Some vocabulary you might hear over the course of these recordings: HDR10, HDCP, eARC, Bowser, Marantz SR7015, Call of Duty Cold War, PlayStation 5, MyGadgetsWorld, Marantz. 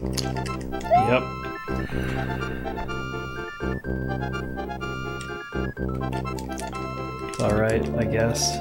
Yep. All right, I guess.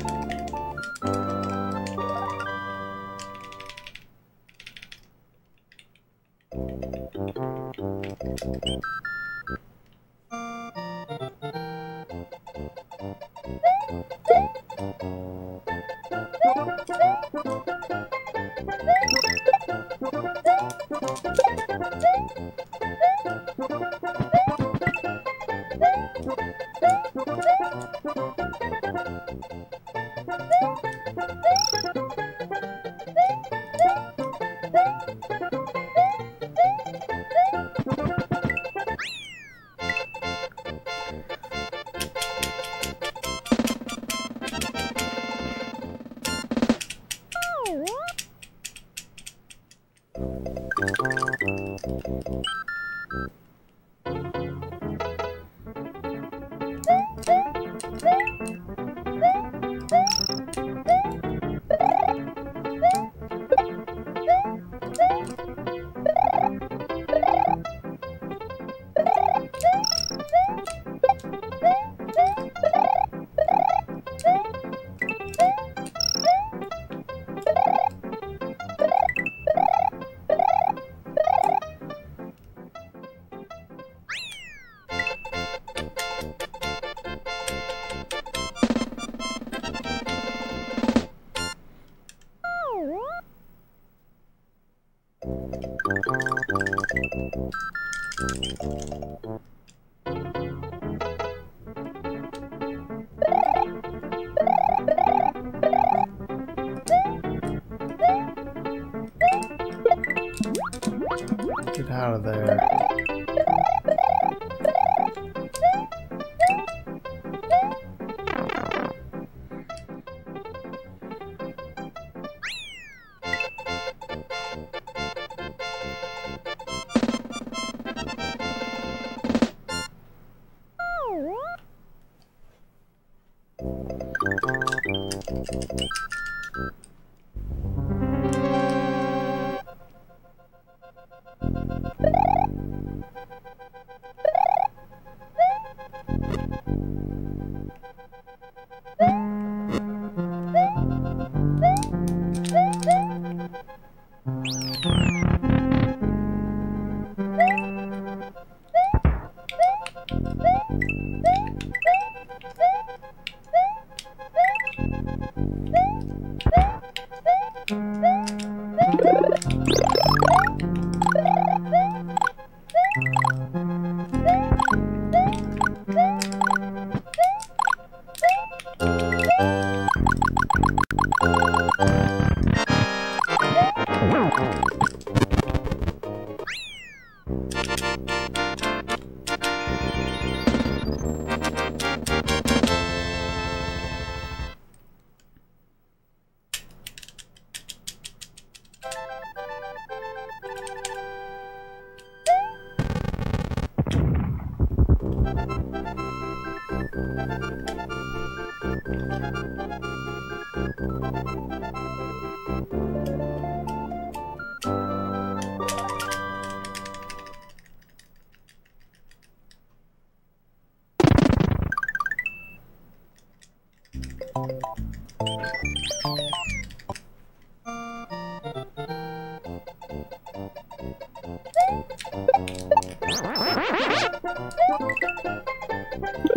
Get out of there.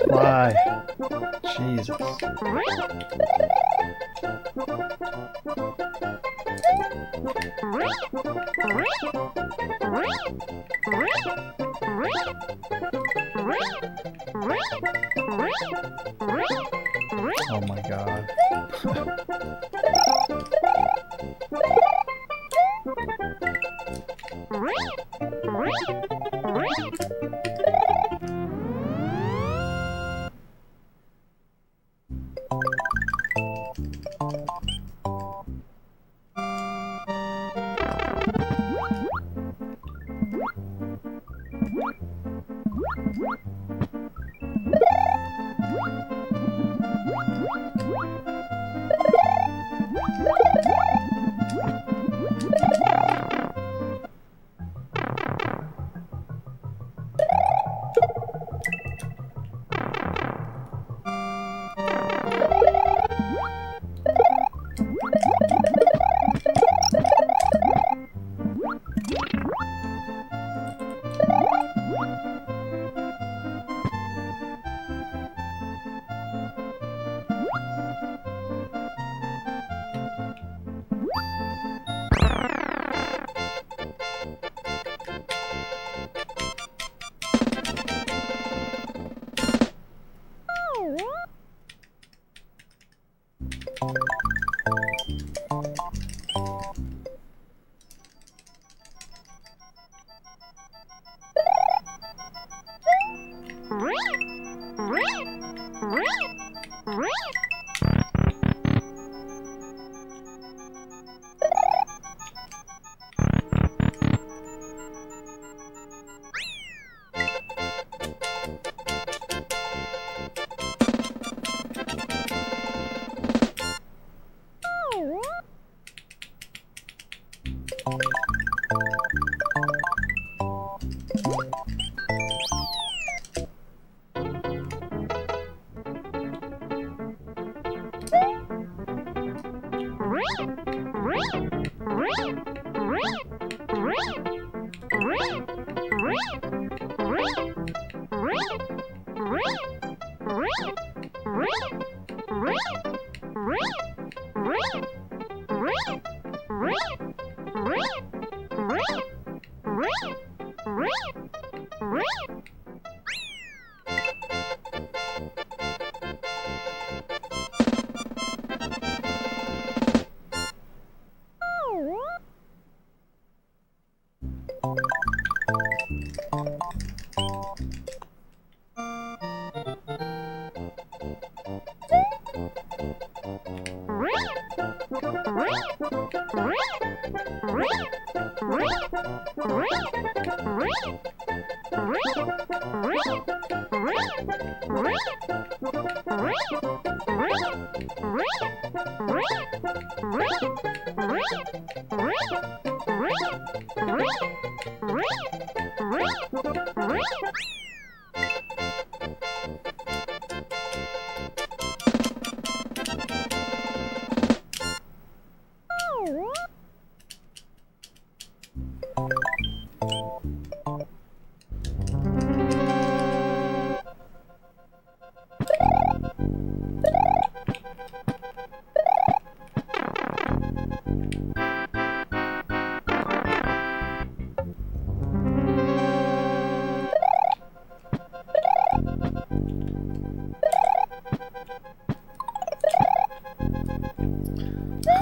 Why? Jesus. Oh my God.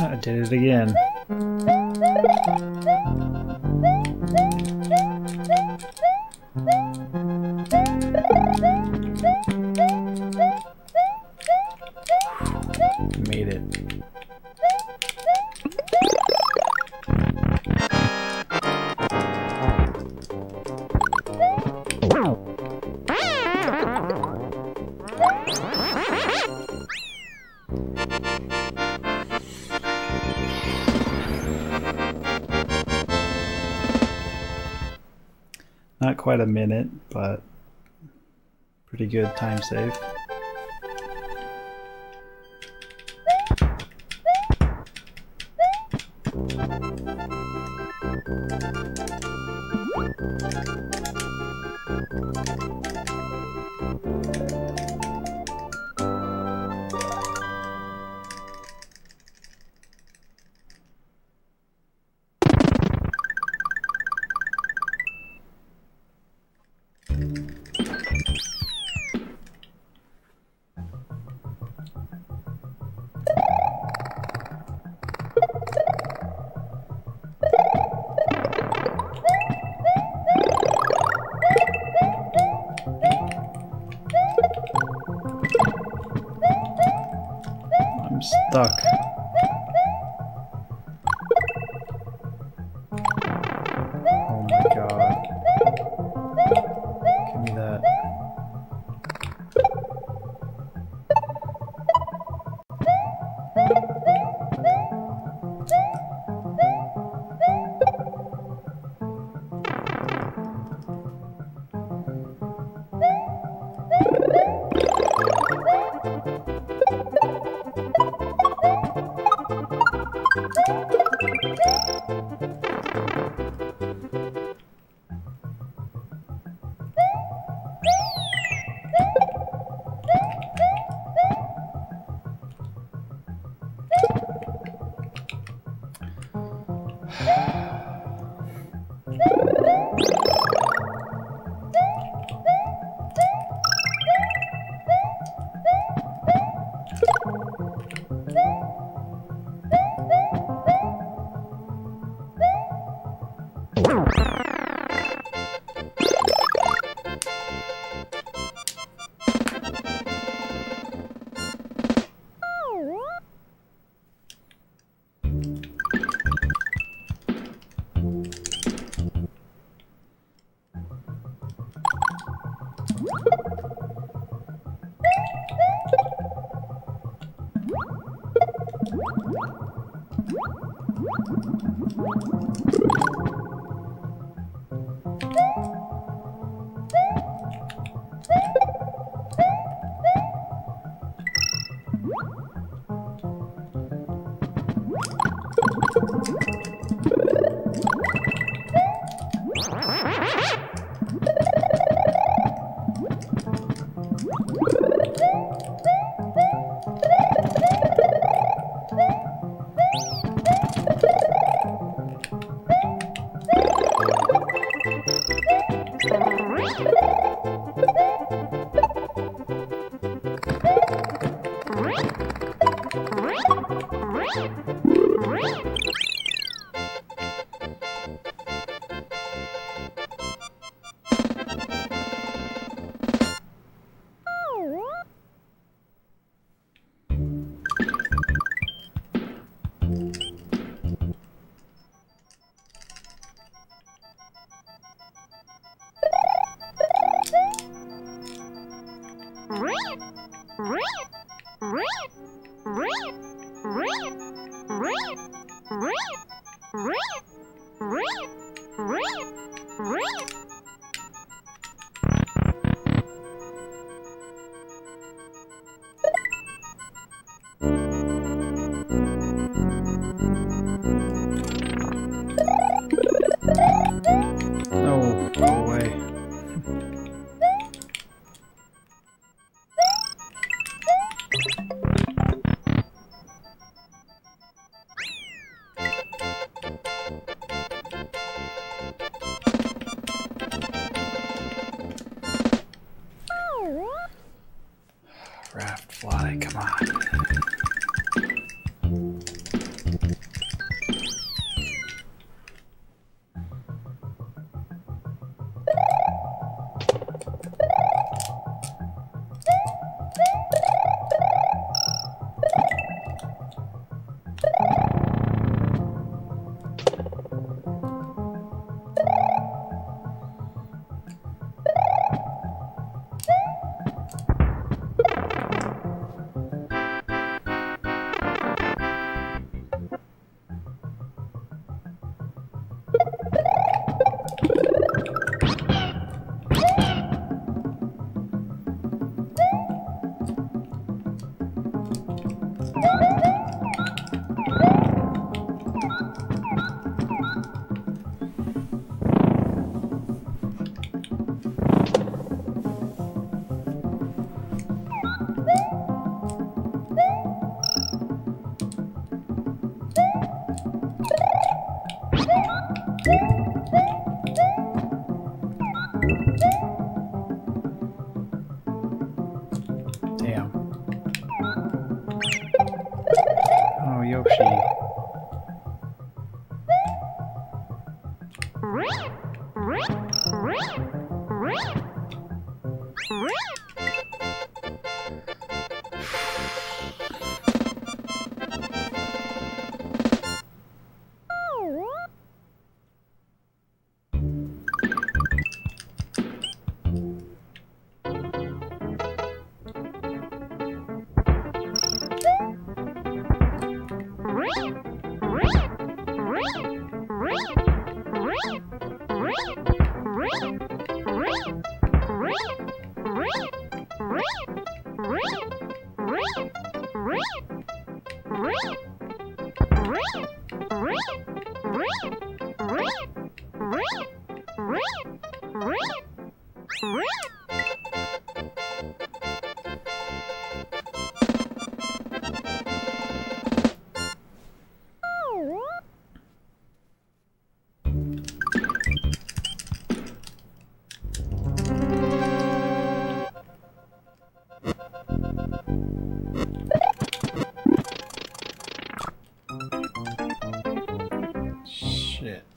I did it again. Made it. Not quite a minute, but pretty good time save. Stuck. Oh my god. Give me that.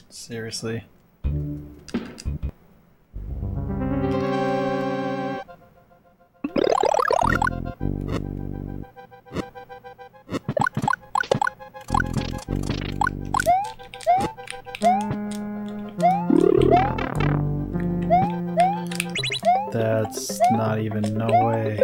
Seriously. That's not even, no way.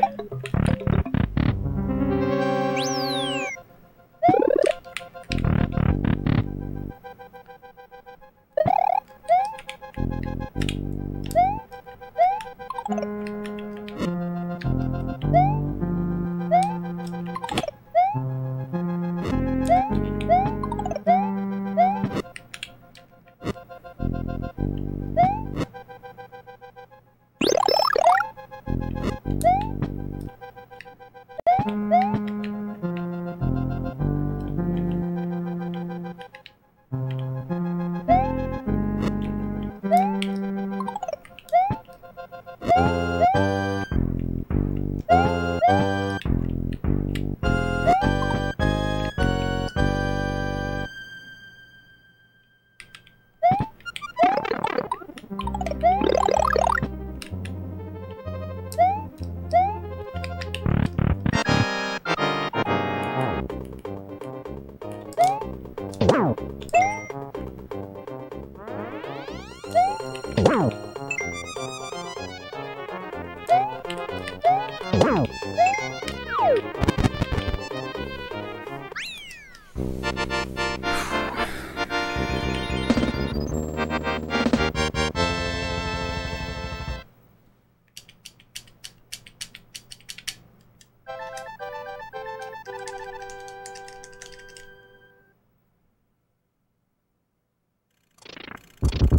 Wow.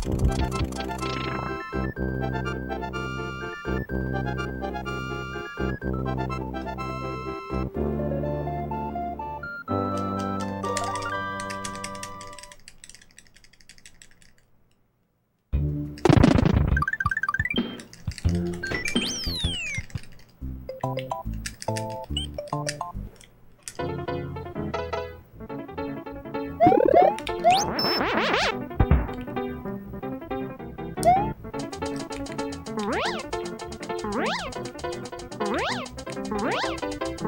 Not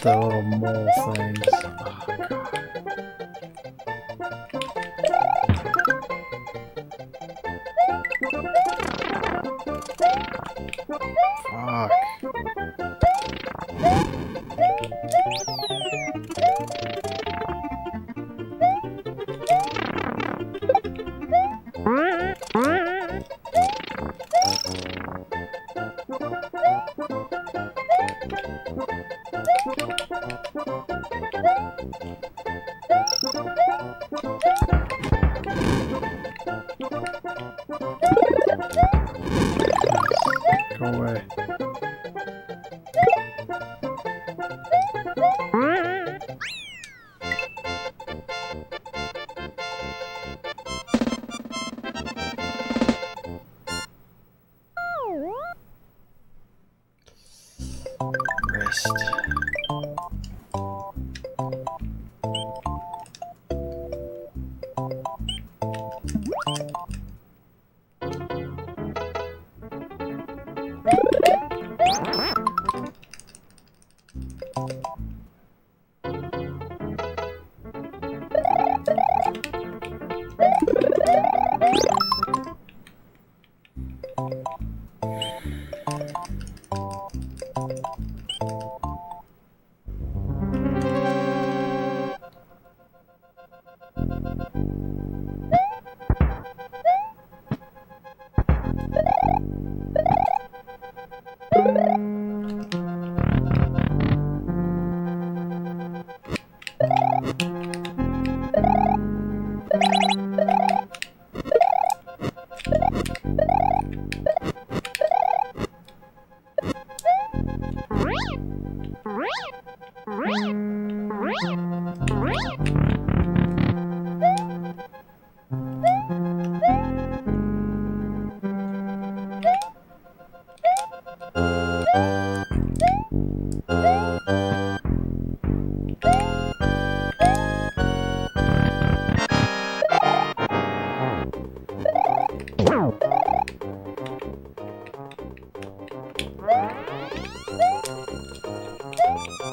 the little mole things. Oh, God.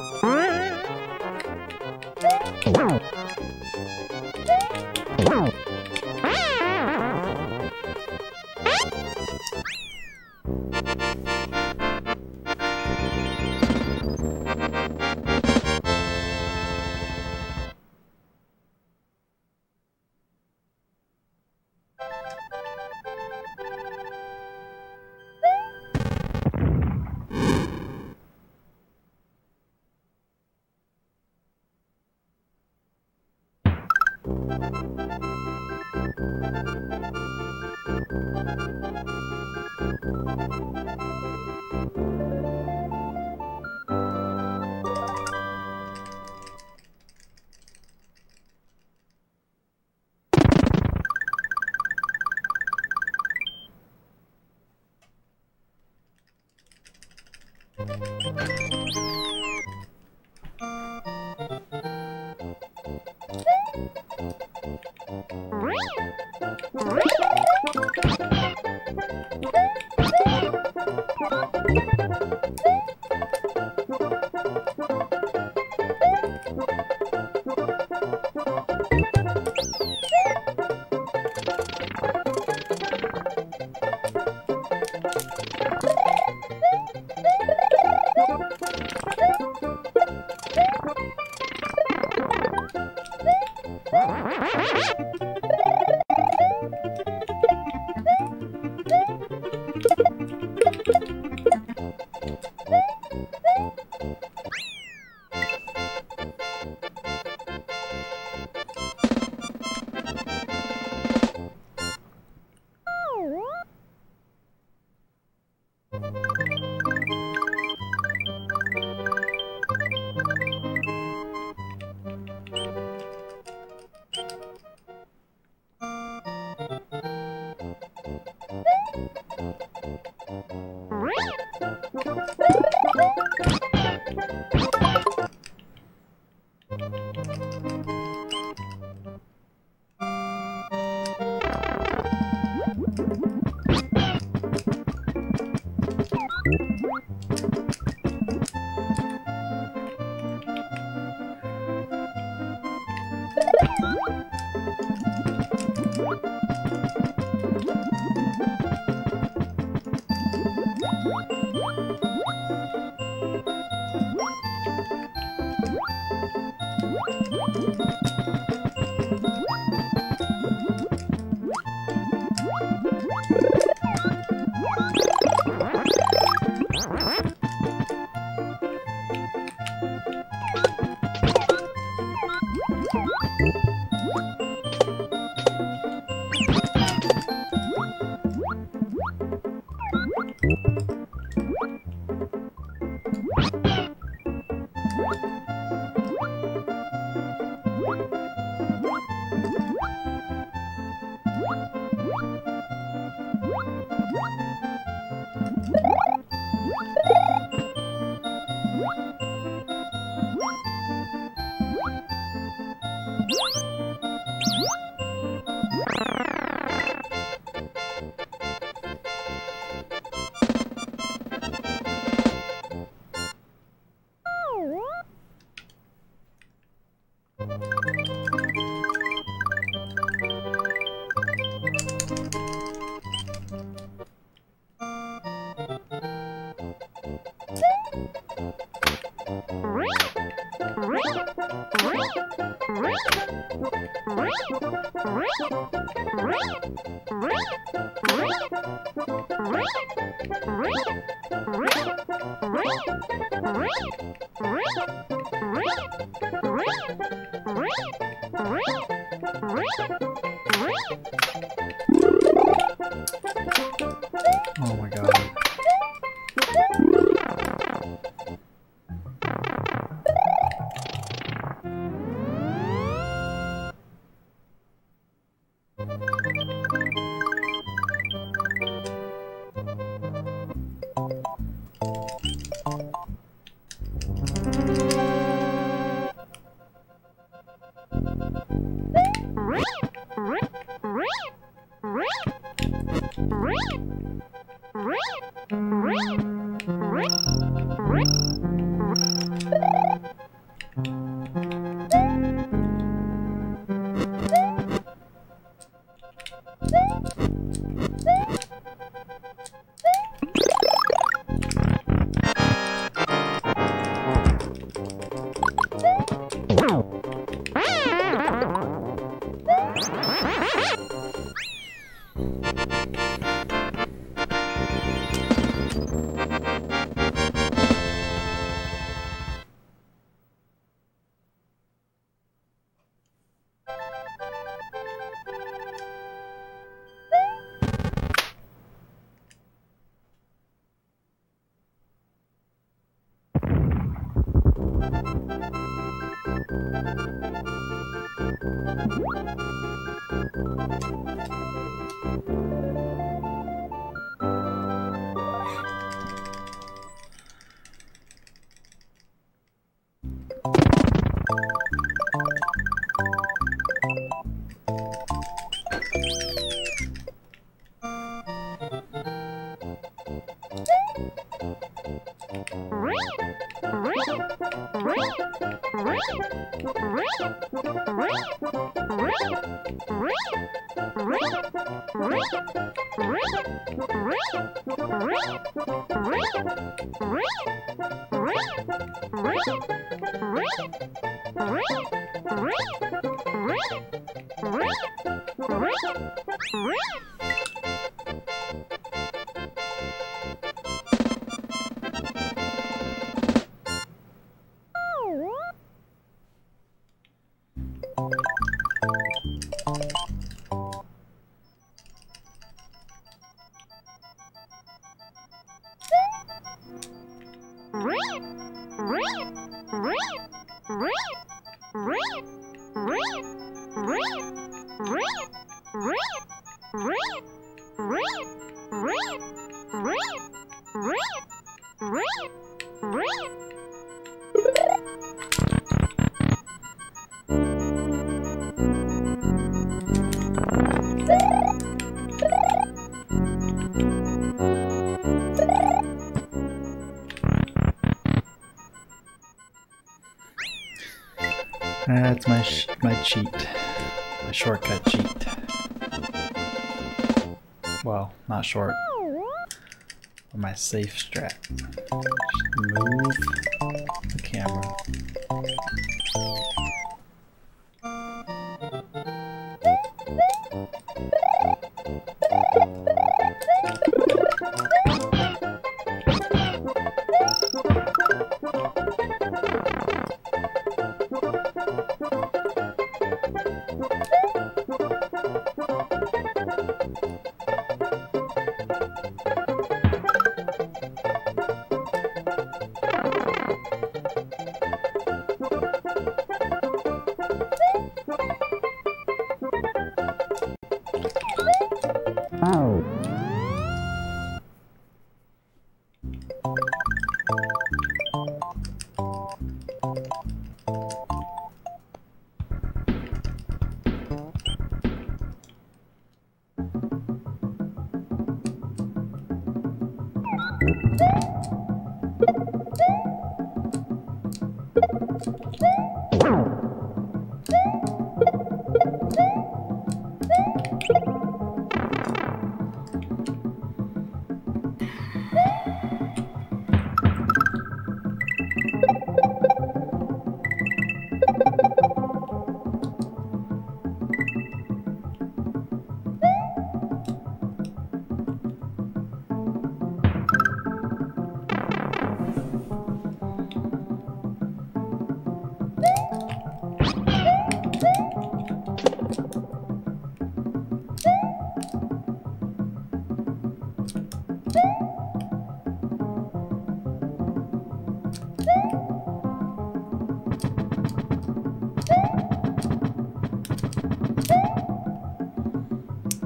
That's my cheat. My shortcut cheat. Well, not short. But my safe strat. Just move the camera.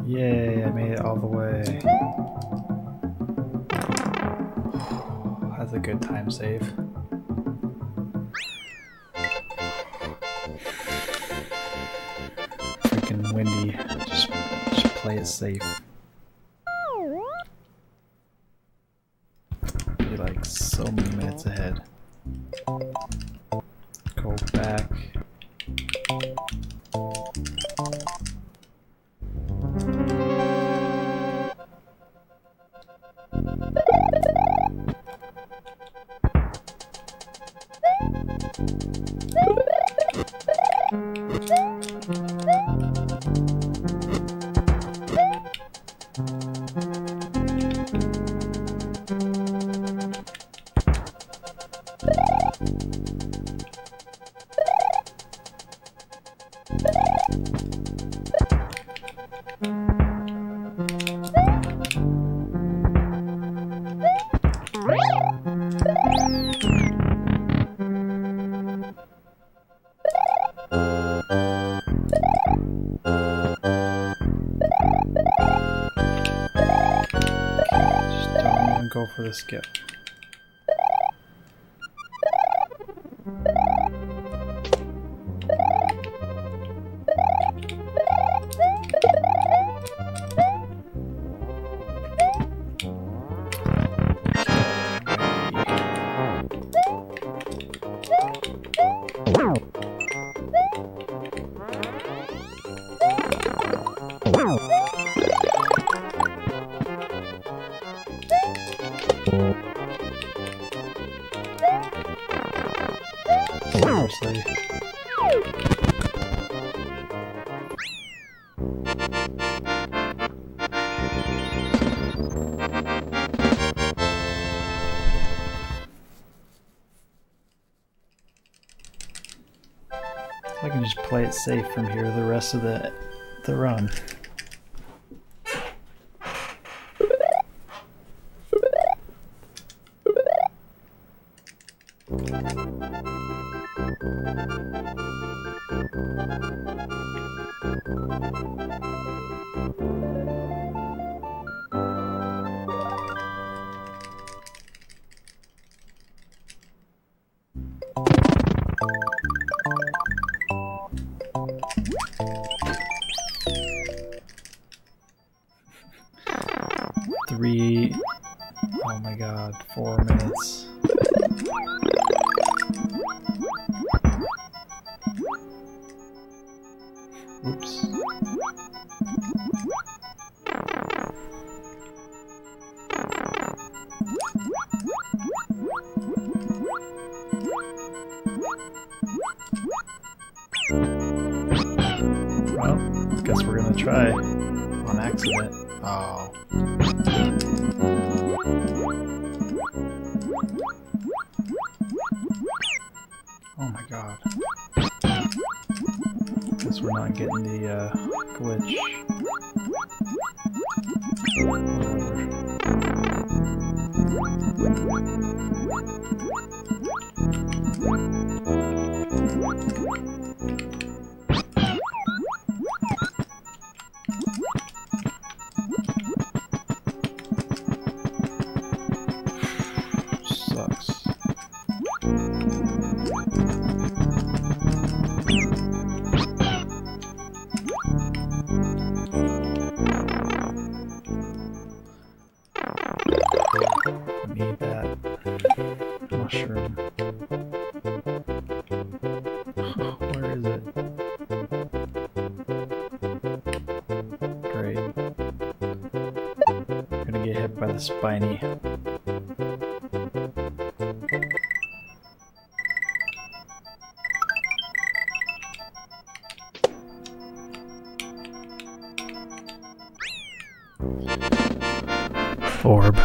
Yay, I made it all the way. That's a good time save. Freaking windy. Just play it safe. Be like so many minutes ahead. Go back. For the skip. I can just play it safe from here the rest of the run. Oh my god, 4 minutes. Well, guess we're gonna try on accident. Oh. Oh my god. Guess we're not getting the glitch. By the spiny. Orb.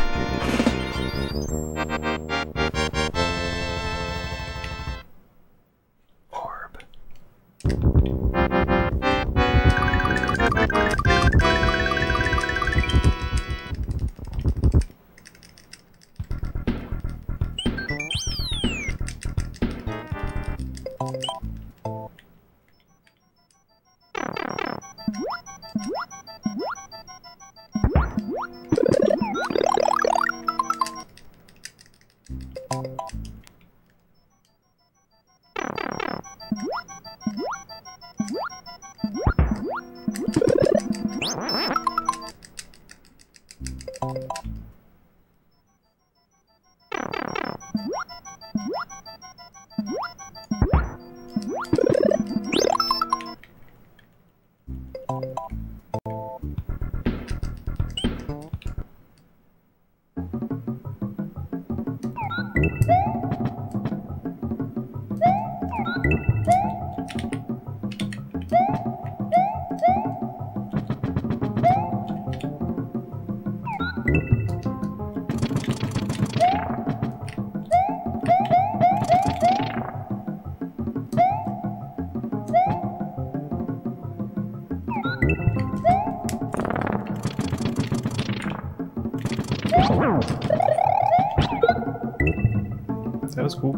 That was cool.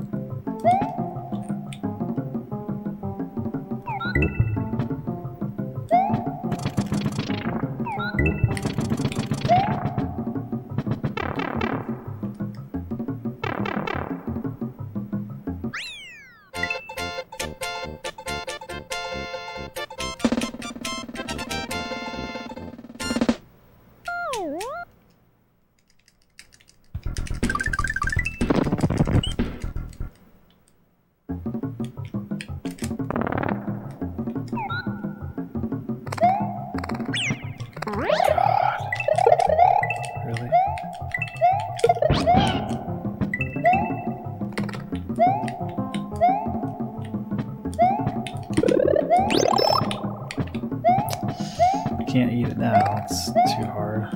Can't eat it now, it's too hard.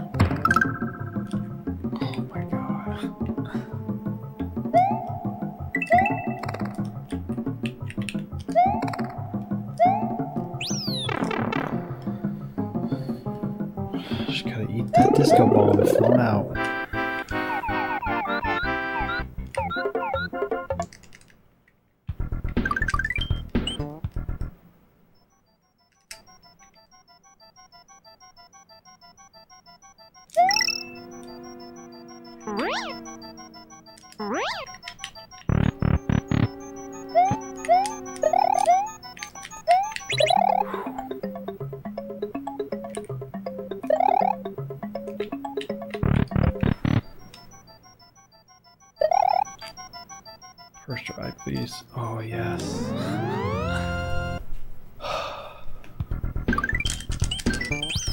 Oh my god. Just gotta eat that disco ball before I'm out. First try, please. Oh, yes.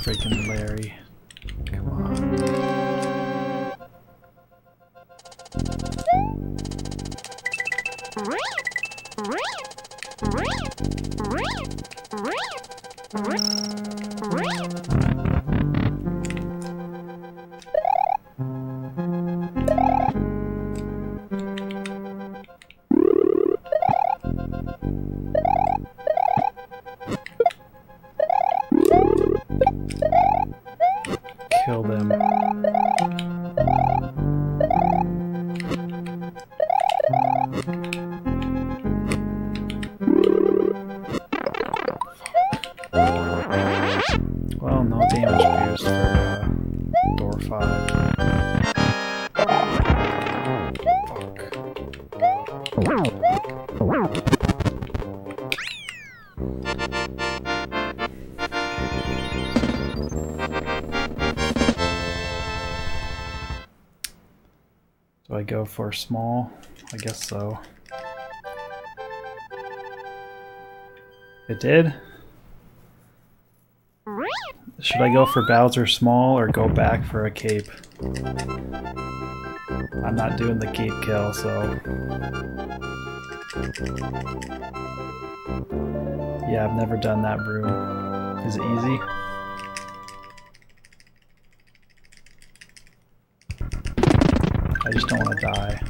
Freaking Larry. Come on. Do I go for small? I guess so. It did? Should I go for Bowser small or go back for a cape? I'm not doing the cape kill, so... yeah, I've never done that broom. Is it easy? I just don't want to die.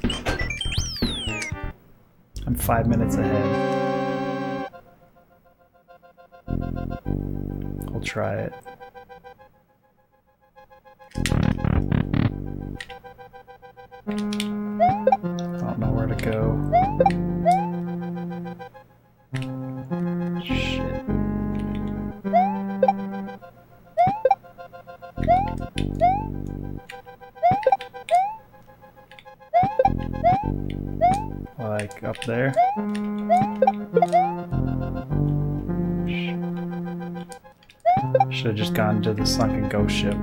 I'm 5 minutes ahead. I'll try it. I don't know where to go. Shit. Like up there. Should have just gone to the sunken ghost ship.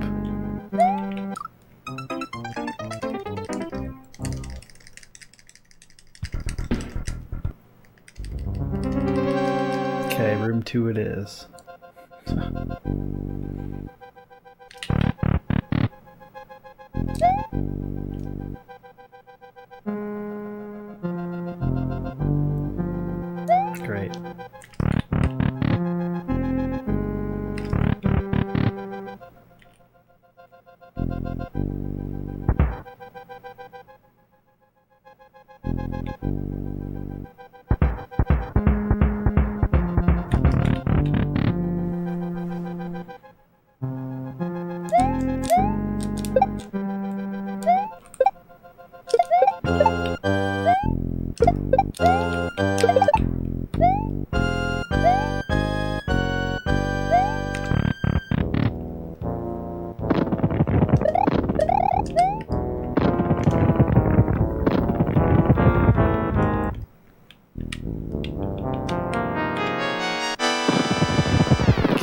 Okay, room 2 it is. Great.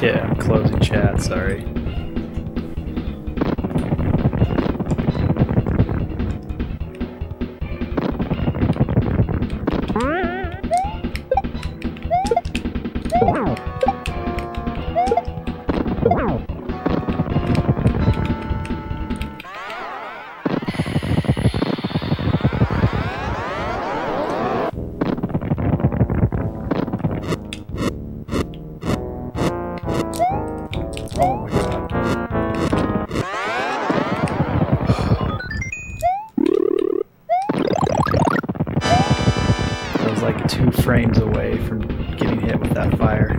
Yeah, I'm closing chat, sorry. Frames away from getting hit with that fire.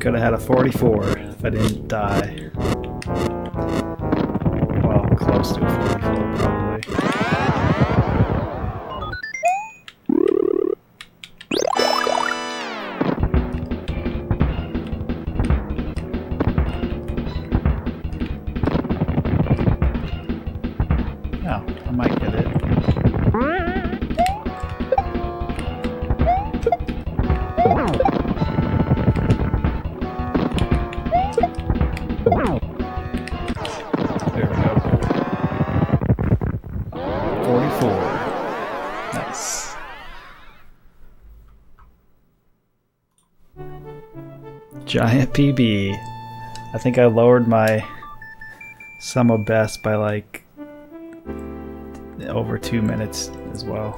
Could have had a 44 if I didn't die. Well, close to a 44 probably. Giant PB. I think I lowered my sum of best by like over 2 minutes as well.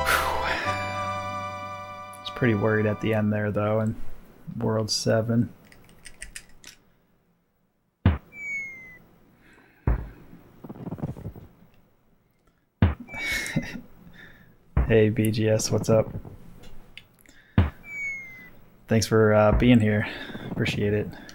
I was pretty worried at the end there though in World 7. Hey BGS, what's up? Thanks for being here. Appreciate it.